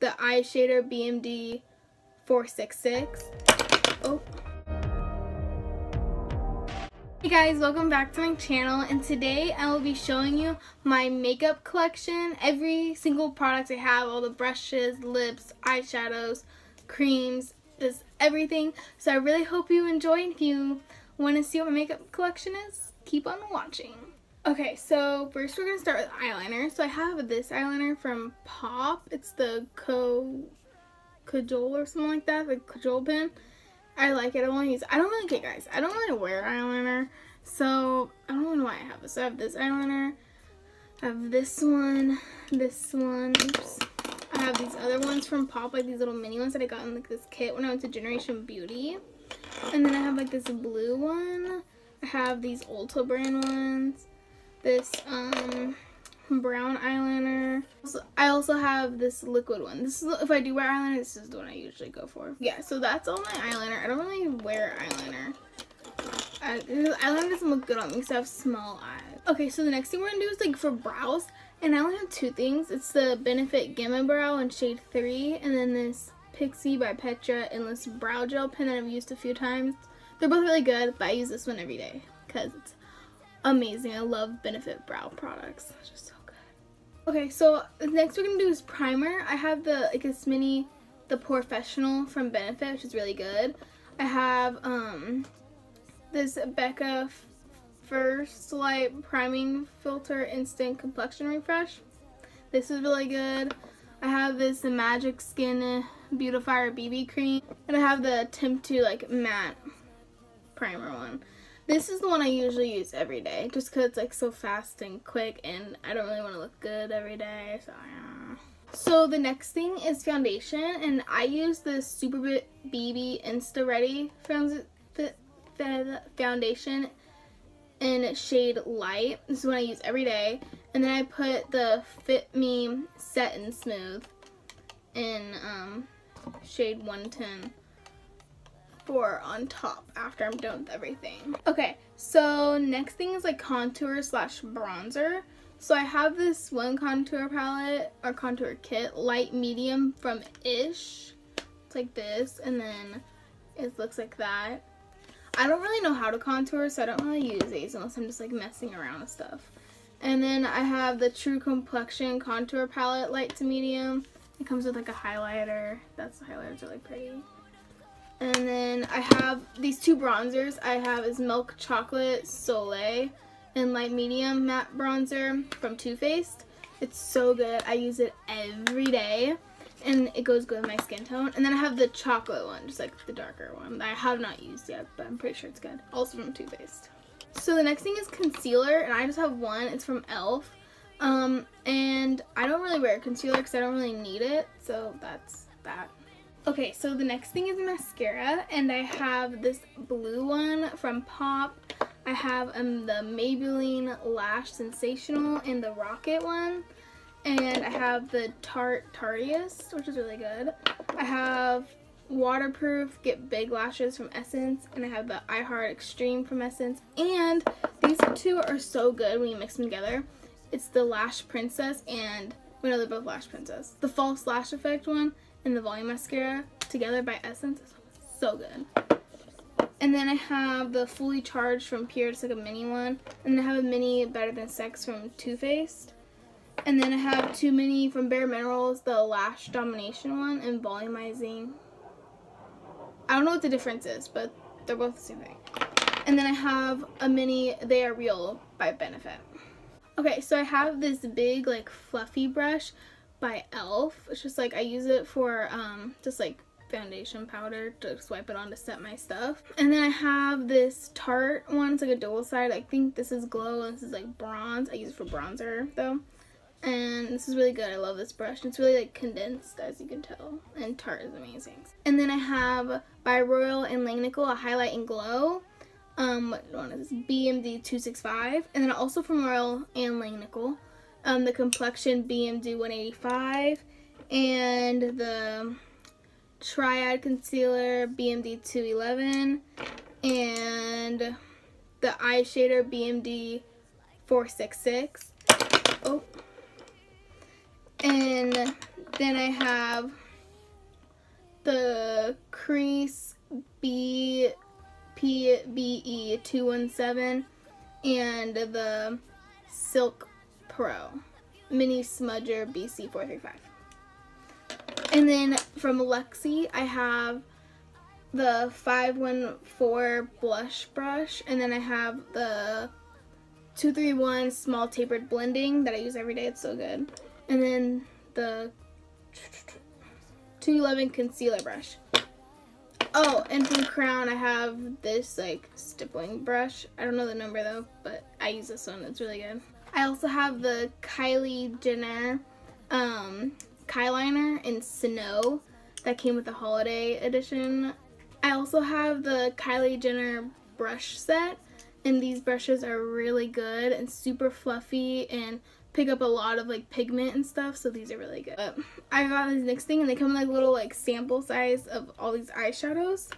the eyeshader BMD 466. Oh. Hey guys, welcome back to my channel, and today I will be showing you my makeup collection. Every single product I have, all the brushes, lips, eyeshadows, creams, just everything. So I really hope you enjoy. If you want to see what my makeup collection is, keep on watching. Okay, so first we're going to start with eyeliner. So I have this eyeliner from Pop. It's the Kajol or something like that, the Kajol pen. I like it. I want to use it. I don't really get, guys, I don't really wear eyeliner, so I don't know why I have this. So I have this eyeliner, I have this one, oops. I have these other ones from Pop, like these little mini ones that I got in like this kit when I went to Generation Beauty. And then I have like this blue one. I have these Ulta brand ones, this brown eyeliner. So I also have this liquid one. This is, if I do wear eyeliner, this is the one I usually go for. Yeah, so that's all my eyeliner. I don't really wear eyeliner. Eyeliner doesn't look good on me because I have small eyes. Okay, so the next thing we're gonna do is like for brows, and I only have two things. It's the Benefit Gamma Brow in shade 3, and then this Pixie by Petra Endless Brow Gel Pen that I've used a few times. They're both really good, but I use this one every day because it's amazing. I love Benefit brow products. It's just so good. Okay, so next we're gonna do is primer. I have the like this mini, the Porefessional from Benefit, which is really good. I have this Becca First Light Priming Filter Instant Complexion Refresh. This is really good. I have this Magic Skin Beautifier BB Cream, and I have the Temptu like matte primer one. This is the one I usually use every day just because it's like so fast and quick, and I don't really want to look good every day, so yeah. So the next thing is foundation, and I use the Super BB Insta Ready foundation in shade light. This is one I use every day. And then I put the Fit Me Set and Smooth in shade 110 for on top after I'm done with everything. Okay, so next thing is like contour slash bronzer. So I have this one contour palette or contour kit, light medium from Ish. It's like this, and then it looks like that. I don't really know how to contour, so I don't really use these unless I'm just like messing around with stuff. And then I have the True Complexion Contour Palette, light to medium. It comes with like a highlighter. That's, the highlighter's really pretty. And then I have these two bronzers. I have is Milk Chocolate Soleil in light medium matte bronzer from Too Faced. It's so good. I use it every day, and it goes good with my skin tone. And then I have the chocolate one, just like the darker one, that I have not used yet, but I'm pretty sure it's good. Also from Too Faced. So the next thing is concealer, and I just have one. It's from e.l.f. And I don't really wear concealer because I don't really need it, so that's that. Okay, so the next thing is mascara, and I have this blue one from Pop. I have the Maybelline Lash Sensational and the Rocket one. And I have the Tartiest, which is really good. I have Waterproof Get Big Lashes from Essence, and I have the I Heart Extreme from Essence. And these two are so good when you mix them together. It's the Lash Princess and, well, no, they're both Lash Princess. The False Lash Effect one and the Volume Mascara together by Essence. So good. And then I have the Fully Charged from Pierce, like a mini one. And I have a mini Better Than Sex from Too Faced. And then I have two mini from Bare Minerals, the Lash Domination one and Volumizing. I don't know what the difference is, but they're both the same thing. And then I have a mini They Are Real by Benefit. Okay, so I have this big like fluffy brush by e.l.f. It's just like I use it for just like foundation powder to swipe it on to set my stuff. And then I have this Tarte one. It's like a dual side. I think this is glow and this is like bronze. I use it for bronzer though. And this is really good. I love this brush. It's really like condensed, as you can tell, and Tarte is amazing. And then I have by Royal and Langnickel a highlight and glow. What one is this? BMD 265, and then also from Royal and Langnickel, the complexion BMD 185, and the Triad concealer BMD 211, and the eyeshader BMD 466. Oh. And Then I have the Crease BPBE 217 and the Silk Pro Mini Smudger BC435. And then from Luxie, I have the 514 Blush Brush, and then I have the 231 Small Tapered Blending that I use every day. It's so good. And then the 211 Concealer Brush. Oh, and from Crown, I have this, like, stippling brush. I don't know the number, though, but I use this one. It's really good. I also have the Kylie Jenner Kyliner in Snow that came with the holiday edition. I also have the Kylie Jenner brush set, and these brushes are really good and super fluffy and pick up a lot of, like, pigment and stuff, so these are really good. But I got this NYX thing, and they come in, like, little, like, sample size of all these eyeshadows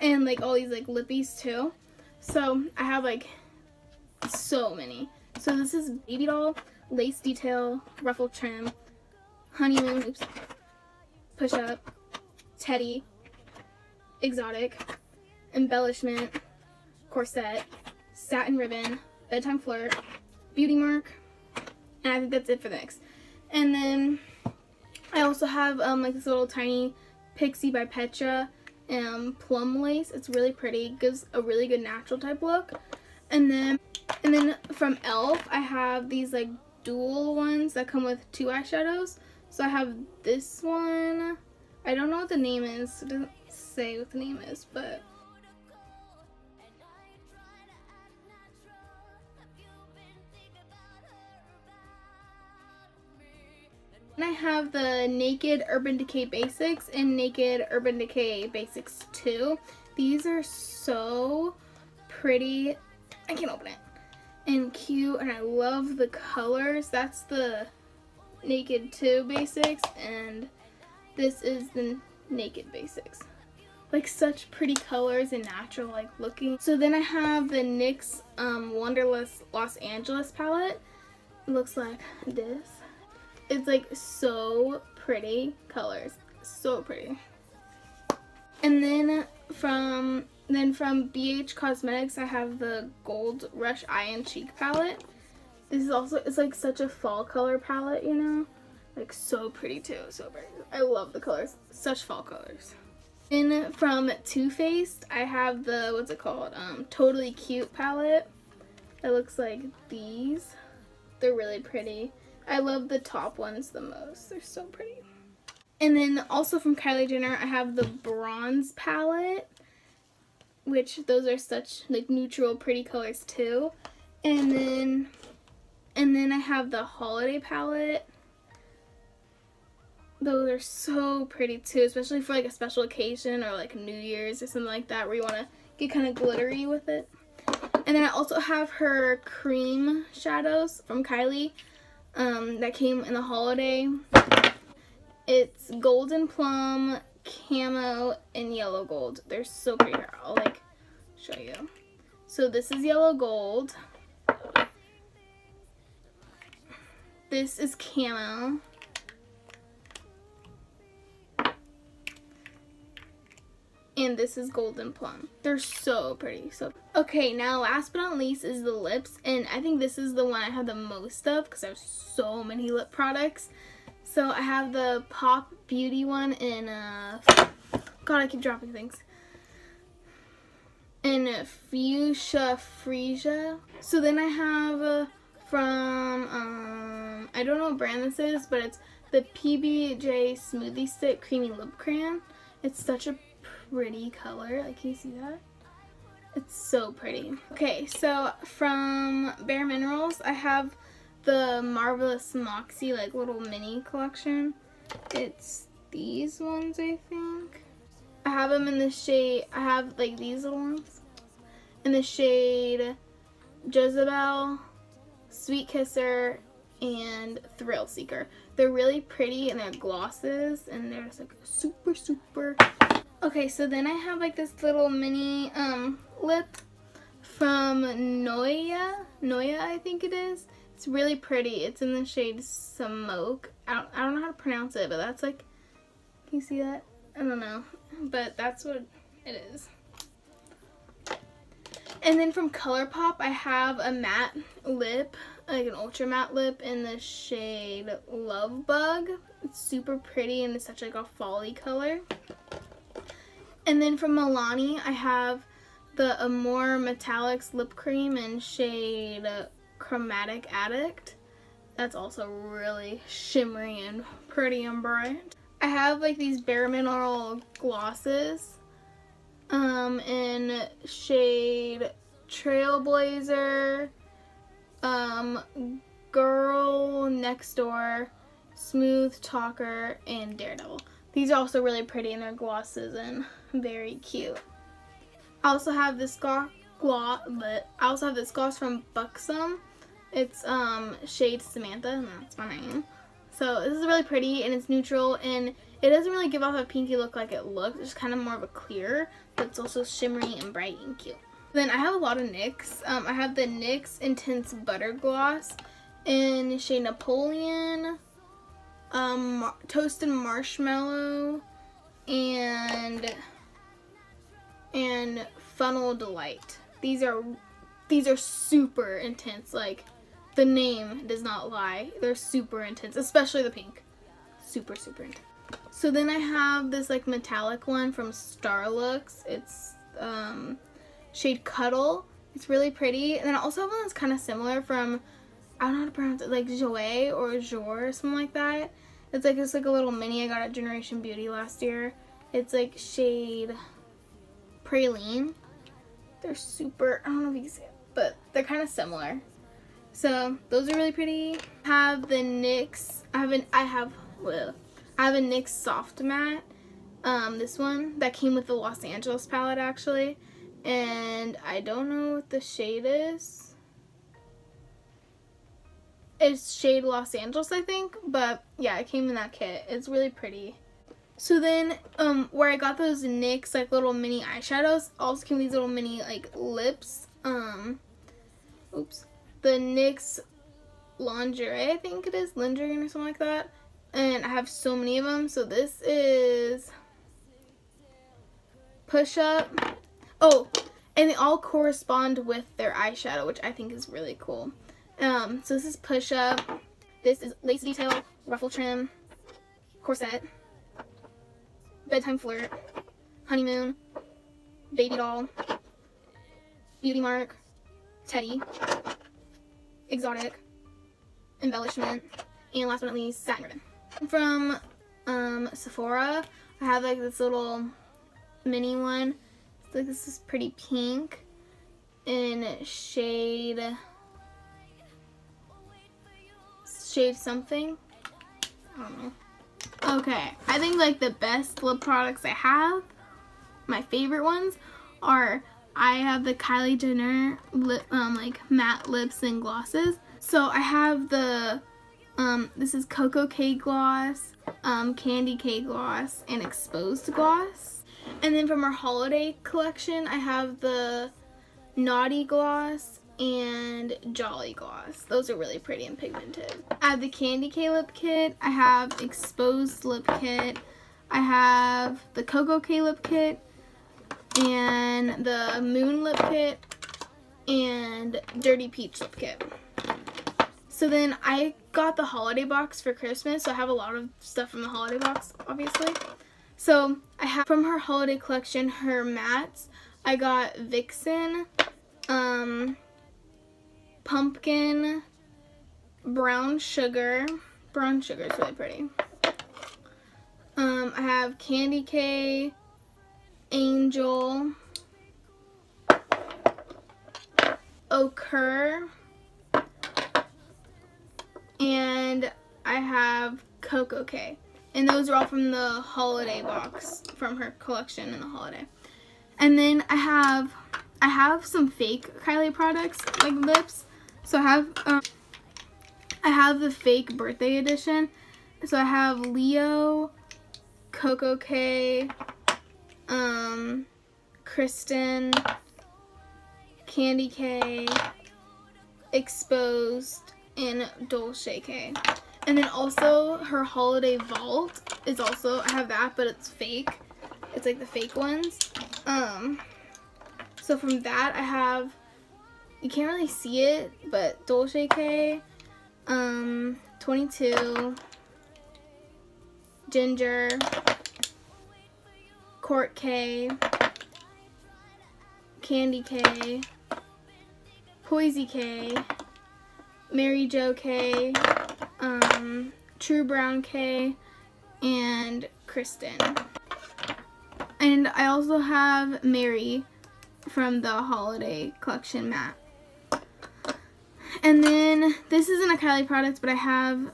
and, like, all these, like, lippies too. So I have, like, so many. So this is Baby Doll, Lace Detail, Ruffle Trim, Honeymoon, oops, Push Up, Teddy, Exotic, Embellishment, Corset, Satin Ribbon, Bedtime Flirt, Beauty Mark, and I think that's it for NYX. And then I also have like this little tiny Pixie by Petra plum lace. It's really pretty, gives a really good natural type look. And then from e.l.f. I have these, like, dual ones that come with two eyeshadows. So I have this one. I don't know what the name is. It doesn't say what the name is, but and I have the Naked Urban Decay Basics and Naked Urban Decay Basics 2. These are so pretty. I can't open it. And cute, and I love the colors. That's the Naked 2 Basics, and this is the Naked Basics. Like, such pretty colors and natural, like, looking. So then I have the NYX Wonderlust Los Angeles palette. It looks like this. It's, like, so pretty colors. So pretty. And then from BH Cosmetics, I have the Gold Rush Eye and Cheek palette. This is also, it's like such a fall color palette, you know? Like, so pretty too, so pretty. I love the colors, such fall colors. And from Too Faced, I have the, what's it called? Totally Cute palette. It looks like these. They're really pretty. I love the top ones the most, they're so pretty. And then also from Kylie Jenner, I have the Bronze palette, which those are such, like, neutral pretty colors too. And then I have the Holiday palette. Those are so pretty too, especially for, like, a special occasion or, like, New Year's or something like that where you want to get kind of glittery with it. And then I also have her cream shadows from Kylie that came in the holiday. It's Golden Plum, Camo, and Yellow Gold. They're so pretty. I'll, like, show you. So this is Yellow Gold. This is Camo. And this is Golden Plum. They're so pretty. So okay, now last but not least is the lips, and I think this is the one I have the most of because I have so many lip products. So I have the Pop Beauty one in, God, I keep dropping things, in Fuchsia Freesia. So then I have from, I don't know what brand this is, but it's the PBJ Smoothie Stick Creamy Lip Crayon. It's such a pretty color. Like, can you see that? It's so pretty. Okay, so from Bare Minerals, I have the Marvelous Moxie, like, little mini collection. It's these ones, I think. I have them in the shade, I have, like, these little ones in the shade Jezebel, Sweet Kisser, and Thrill Seeker. They're really pretty, and they're glosses, and they're just, like, super, super. Okay, so then I have, like, this little mini lip from Noya, I think it is. It's really pretty. It's in the shade Smoke. I don't know how to pronounce it, but that's like, can you see that? I don't know, but that's what it is. And then from ColourPop, I have a matte lip, like an ultra matte lip in the shade Love Bug. It's super pretty and it's such like a folly color. And then from Milani, I have the Amore Metallics lip cream in shade Chromatic Addict. That's also really shimmery and pretty and bright. I have like these Bare Mineral glosses in shade Trailblazer, Girl Next Door, Smooth Talker, and Daredevil. These are also really pretty and they're glosses and very cute. I also have this gloss from Buxom. It's shade Samantha, and that's my name. So this is really pretty and it's neutral and it doesn't really give off a pinky look like it looks. It's kind of more of a clear, but it's also shimmery and bright and cute. Then I have a lot of NYX. I have the NYX Intense Butter Gloss in shade Napoleon, Toasted Marshmallow, and Funnel Delight. These are super intense, like the name does not lie. They're super intense, especially the pink. Super, super intense. So then I have this like metallic one from Starlooks. It's shade Cuddle. It's really pretty. And then I also have one that's kind of similar from, I don't know how to pronounce it, like Jouer or Jour or something like that. It's like just like a little mini I got at Generation Beauty last year. It's like shade Praline. They're super, I don't know if you can see it, but they're kind of similar. So those are really pretty. I have a NYX Soft Matte, this one that came with the Los Angeles palette actually, and I don't know what the shade is. It's shade Los Angeles, I think, but yeah, it came in that kit. It's really pretty. So then, where I got those NYX like little mini eyeshadows, also came these little mini like lips. The NYX Lingerie, I think it is, Lingerie or something like that. And I have so many of them. So this is Push Up. Oh, and they all correspond with their eyeshadow, which I think is really cool. So this is Push Up. This is Lace Detail, Ruffle Trim, Corset, Bedtime Flirt, Honeymoon, Baby Doll, Beauty Mark, Teddy, Exotic, Embellishment, and last but not least, Satin Ribbon. From Sephora, I have like this little mini one. It's like this is pretty pink in shade something. I don't know. Okay, I think like the best lip products I have, my favorite ones, are I have the Kylie Jenner lip, like matte lips and glosses. So I have the, this is Cocoa K Gloss, Candy K Gloss, and Exposed Gloss. And then from our holiday collection, I have the Naughty Gloss and Jolly Gloss. Those are really pretty and pigmented. I have the Candy K Lip Kit. I have Exposed Lip Kit. I have the Cocoa K Lip Kit, and the Moon Lip Kit, and Dirty Peach Lip Kit. So then I got the holiday box for Christmas, so I have a lot of stuff from the holiday box, obviously. So I have from her holiday collection, her mattes, I got Vixen, Pumpkin, Brown Sugar. Brown Sugar is really pretty. I have Candy K, Angel, Ochre, and I have Cocoa K. And those are all from the holiday box, from her collection in the holiday. And then I have some fake Kylie products, like lips. So I have the fake birthday edition. So I have Leo, Cocoa K, Kristen, Candy K, Exposed, in Dolce K. And then also her Holiday Vault is also, I have that, but it's fake. It's like the fake ones. So from that I have, you can't really see it, but Dolce K, 22, Ginger, Court K, Candy K, Poisey K, Mary Jo K, True Brown K, and Kristen. And I also have Mary from the Holiday Collection matte. And then this isn't a Kylie product, but I have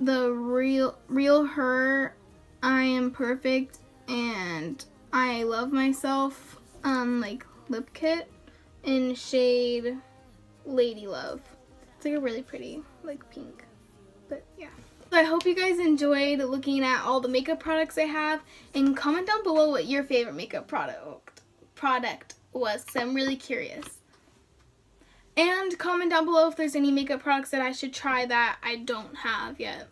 the Real Her, I Am Perfect, and I Love Myself, like lip kit in shade Lady Love. It's like a really pretty like pink, but yeah. So I hope you guys enjoyed looking at all the makeup products I have, and comment down below what your favorite makeup product was, because I'm really curious. And comment down below if there's any makeup products that I should try that I don't have yet.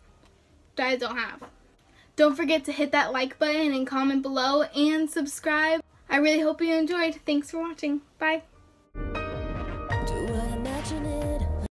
Don't forget to hit that like button and comment below and subscribe. I really hope you enjoyed. Thanks for watching. Bye.